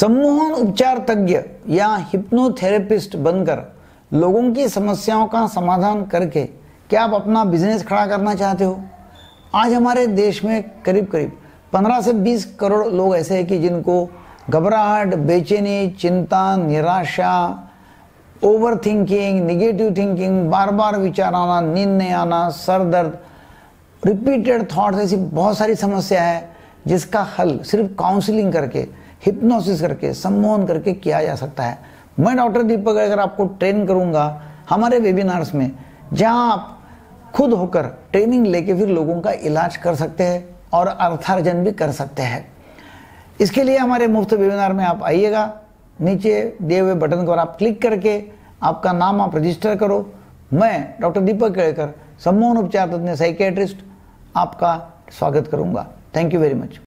सम्मोहन उपचार तज्ञ या हिप्नोथेरेपिस्ट बनकर लोगों की समस्याओं का समाधान करके क्या आप अपना बिजनेस खड़ा करना चाहते हो? आज हमारे देश में करीब करीब 15 से 20 करोड़ लोग ऐसे हैं कि जिनको घबराहट, बेचैनी, चिंता, निराशा, ओवरथिंकिंग, नेगेटिव थिंकिंग, बार बार विचार आना, नींद नहीं आना, सर दर्द, रिपीटेड थॉट्स, ऐसी बहुत सारी समस्या है जिसका हल सिर्फ काउंसिलिंग करके, हिप्नोसिस करके, सम्मोहन करके किया जा सकता है। मैं डॉक्टर दीपक केल्कर आपको ट्रेन करूंगा हमारे वेबिनार्स में, जहां आप खुद होकर ट्रेनिंग लेके फिर लोगों का इलाज कर सकते हैं और अर्थार्जन भी कर सकते हैं। इसके लिए हमारे मुफ्त वेबिनार में आप आइएगा। नीचे दिए हुए बटन पर आप क्लिक करके आपका नाम आप रजिस्टर करो। मैं डॉक्टर दीपक केल्कर, सम्मोहन उपचार तज्ञ, साइकेट्रिस्ट, आपका स्वागत करूँगा। Thank you very much.